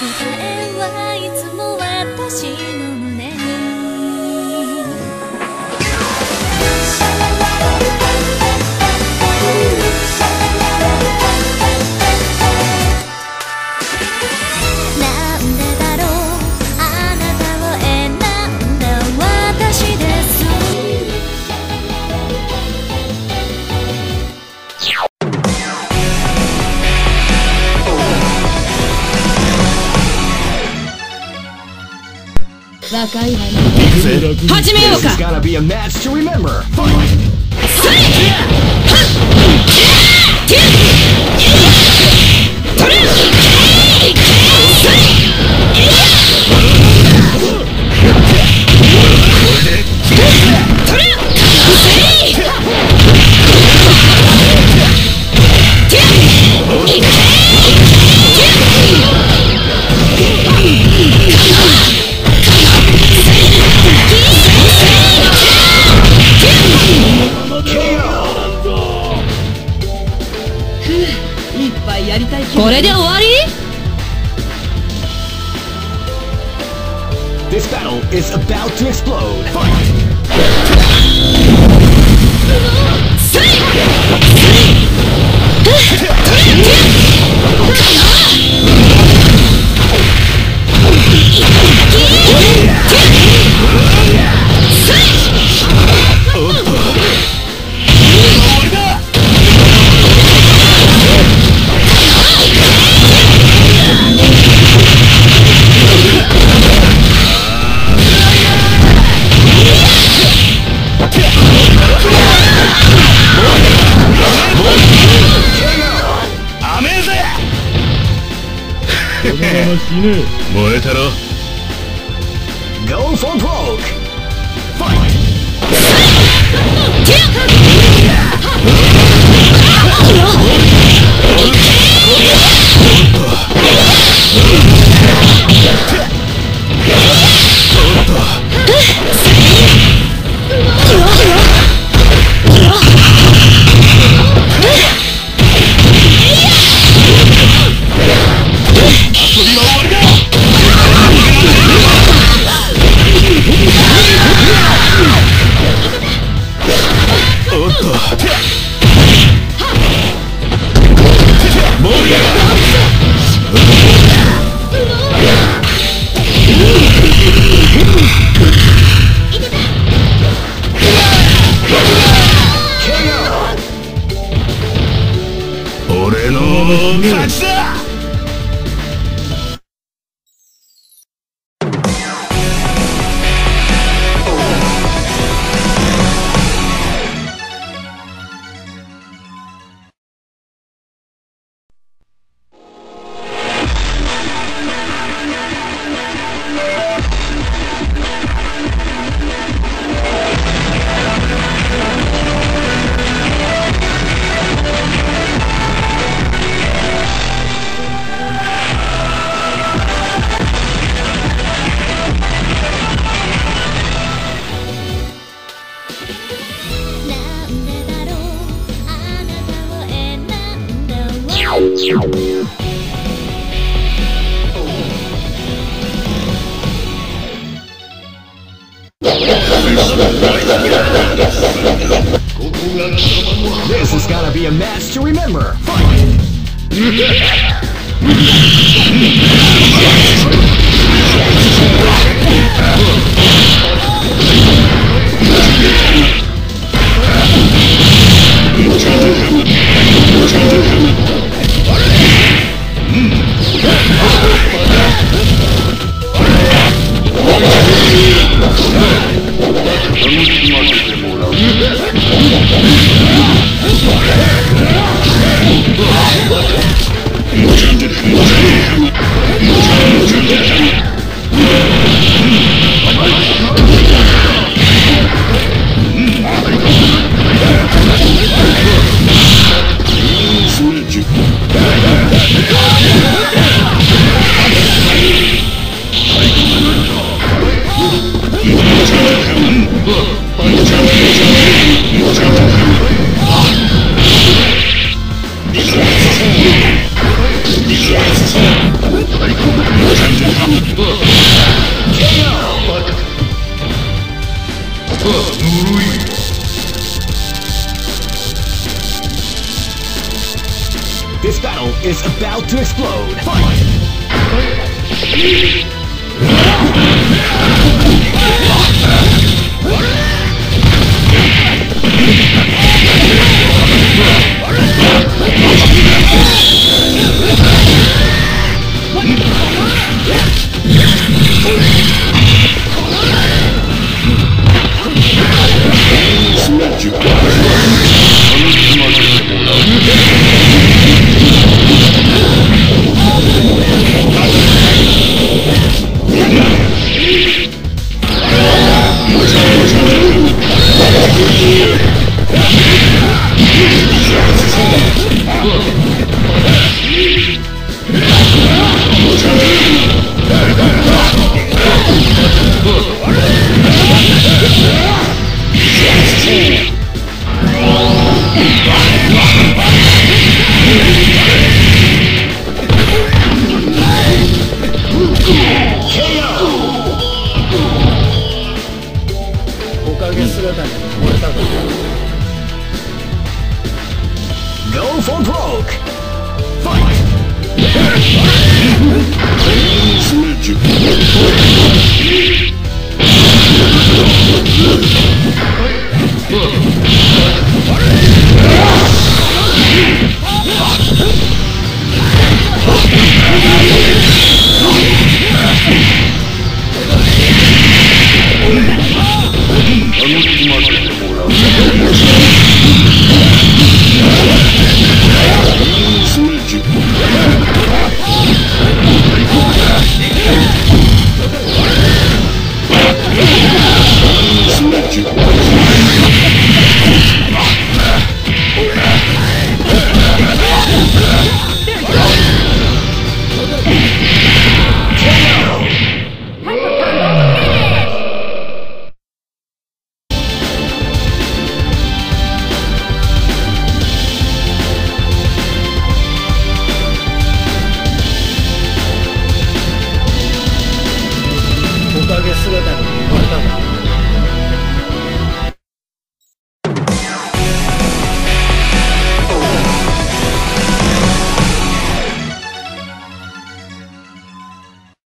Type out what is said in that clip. えはいつも私の胸にシャラララルパンパンパンシャラララルパンパンパンなんでだろうあなたを選んだ私です若いわね始めようかそれこれで終わり This battle is about to explode. Go for broke! This is gonna be a match to remember. This battle is about to explode. Go for broke! Fight!